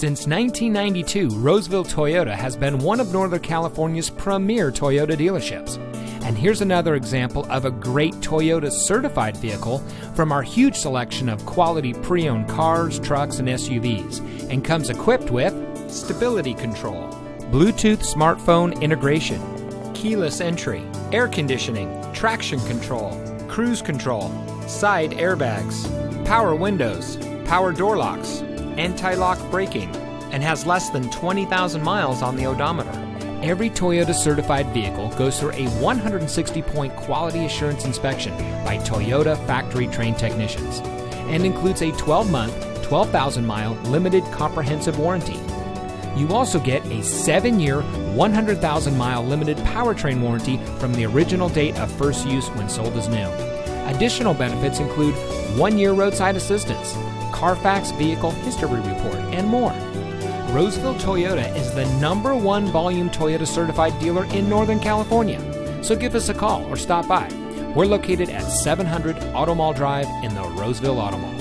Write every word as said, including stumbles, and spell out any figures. Since nineteen ninety-two, Roseville Toyota has been one of Northern California's premier Toyota dealerships. And here's another example of a great Toyota certified vehicle from our huge selection of quality pre-owned cars, trucks, and S U Vs, and comes equipped with stability control, Bluetooth smartphone integration, keyless entry, air conditioning, traction control, cruise control, side airbags, power windows, power door locks, anti-lock braking, and has less than twenty thousand miles on the odometer. Every Toyota certified vehicle goes through a one hundred sixty point quality assurance inspection by Toyota factory trained technicians and includes a twelve month, twelve thousand mile limited comprehensive warranty. You also get a seven year, one hundred thousand mile limited powertrain warranty from the original date of first use when sold as new. Additional benefits include one year roadside assistance, Carfax Vehicle History Report, and more. Roseville Toyota is the number one volume Toyota certified dealer in Northern California. So give us a call or stop by. We're located at seven hundred Automall Drive in the Roseville Automall.